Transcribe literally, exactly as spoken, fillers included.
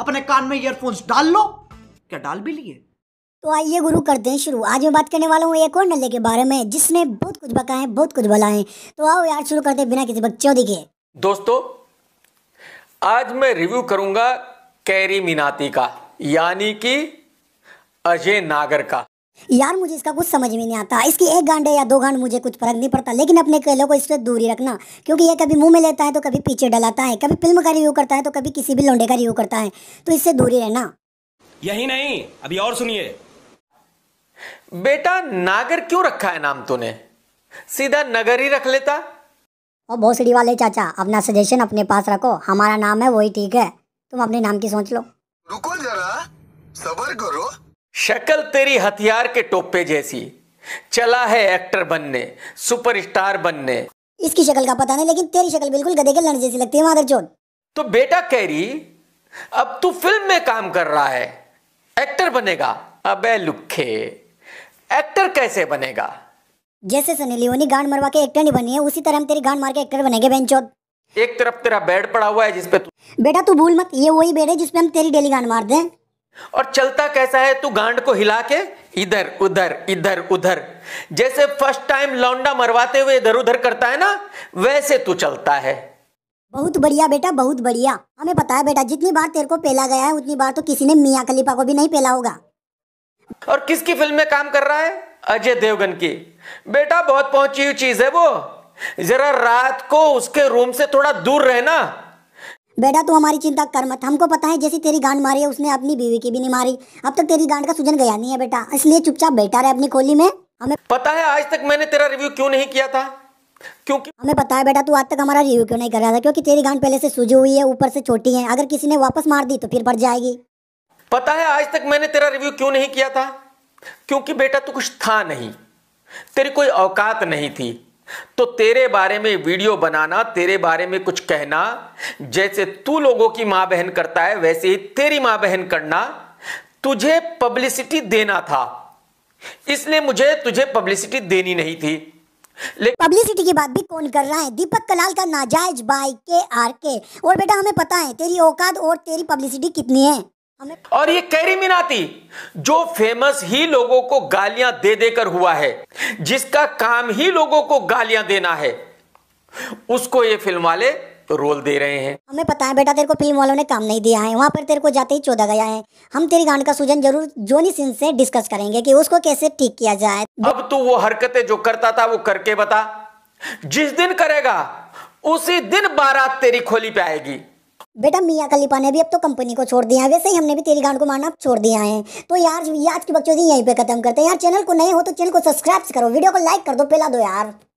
अपने कान में ईयरफोन्स डाल लो। क्या डाल भी लिए? तो आइए गुरु करते हैं शुरू। आज मैं बात करने वाला हूँ एक और नल्ले के बारे में जिसने बहुत कुछ बका है, बहुत कुछ भला है। तो आओ यार शुरू करते बिना किसी बकचोदी के। दोस्तों आज मैं रिव्यू करूंगा कैरीमिनाती का, यानी कि अजय नागर का। यार मुझे इसका कुछ समझ में नहीं आता। इसकी एक गांड या दो गांड मुझे कुछ फर्क नहीं पड़ता, लेकिन अपने कहलों को इससे दूर ही रखना, क्योंकि ये कभी मुंह में लेता है तो कभी पीछे डलाता है, कभी फिल्म का रिव्यू करता है तो कभी किसी भी लौंडे का रिव्यू करता है, तो इससे दूर ही रहना। यही नहीं, अभी और सुनिए। बेटा नागर क्यों रखा है नाम तूने? सीधा नगर ही रख लेता। और भोसड़ी वाले चाचा अपना सजेशन अपने पास रखो, हमारा नाम है वही ठीक है, तुम अपने नाम की सोच लो। रुको जरा, सब्र करो। शक्ल तेरी हथियार के टोपे जैसी, चला है एक्टर बनने, सुपरस्टार बनने। इसकी शक्ल का पता नहीं, लेकिन तेरी शक्ल बिल्कुल गधे के लड़ जैसी लगती है मादरचोद। तो बेटा कैरी अब तू फिल्म में काम कर रहा है, एक्टर बनेगा। अबे लुखे, एक्टर कैसे बनेगा? जैसे सनी लियोनी गांड मरवा के एक्टर नहीं बनी है, उसी तरह हम तेरी गांड मार के एक्टर बनेंगे बेंचोद। एक तरफ तेरा बेड पड़ा हुआ है जिसपे तू, बेटा तू भूल मत, ये वही बेड है जिसपे हम तेरी डेली गांड मार दें। और चलता कैसा है तू? गांड को हिला के इधर उधर इधर उधर, जैसे फर्स्ट टाइम लौंडा मरवाते हुए इधर उधर करता है ना, वैसे तू चलता है। बहुत बढ़िया बेटा, बहुत बढ़िया। हमें पता है बेटा, जितनी बार तेरे को पेला गया है उतनी बार तो किसी ने मियां खलीफा को भी नहीं पेला होगा। और किसकी फिल्म में काम कर रहा है? अजय देवगन की। बेटा बहुत पहुंची हुई चीज है वो, जरा रात को उसके रूम से थोड़ा दूर रहना। बेटा तू हमारी चिंता कर मत, हमको पता है जैसी तेरी गांड मारी है उसने अपनी बीवी की भी नहीं मारी। अब तक तेरी गांड का सूजन गया नहीं है बेटा, इसलिए चुपचाप बैठा रहे अपनी कोली में। हमें पता है आज तक मैंने तेरा रिव्यू क्यों नहीं किया था, क्योंकि हमें पता है बेटा तू आज तक हमारा रिव्यू क्यों नहीं कर रहा था, क्योंकि तेरी गांड पहले से सूजी हुई है, ऊपर से छोटी है, अगर किसी ने वापस मार दी तो फिर बढ़ जाएगी। पता है आज तक मैंने तेरा रिव्यू क्यों नहीं किया था, क्योंकि बेटा तू कुछ था नहीं, तेरी कोई औकात नहीं थी। तो तेरे बारे में वीडियो बनाना, तेरे बारे में कुछ कहना, जैसे तू लोगों की मां बहन करता है वैसे ही तेरी मां बहन करना, तुझे पब्लिसिटी देना था, इसलिए मुझे तुझे पब्लिसिटी देनी नहीं थी। पब्लिसिटी की बात भी कौन कर रहा है? दीपक कलाल का नाजायज बाई के आर के। और बेटा हमें पता है तेरी औकात और तेरी पब्लिसिटी कितनी है हमें। और ये कैरीमिनाती जो फेमस ही लोगों को गालियां दे देकर हुआ है, जिसका काम ही लोगों को गालियां देना है, उसको ये फिल्म वाले रोल दे रहे हैं। हमें पता है बेटा तेरे को फिल्म वालों ने काम नहीं दिया है, वहाँ पर तेरे को जाते ही चोदा गया है। हम तेरी गांड का सूजन जरूर जोनी सिंह से डिस्कस करेंगे कि उसको कैसे ठीक किया जाए। अब तू वो हरकतें जो करता था वो करके बता, जिस दिन करेगा उसी दिन बारात तेरी खोली पे आएगी। बेटा मियां खलीफा ने भी अब तो कंपनी को छोड़ दिया है, वैसे ही हमने भी तेरी गांड को मारना छोड़ दिया है। तो यार आज की बकचोदी यहीं पे खत्म करते हैं। यार चैनल को नए हो तो चैनल को सब्सक्राइब करो, वीडियो को लाइक कर दो, फैला दो यार।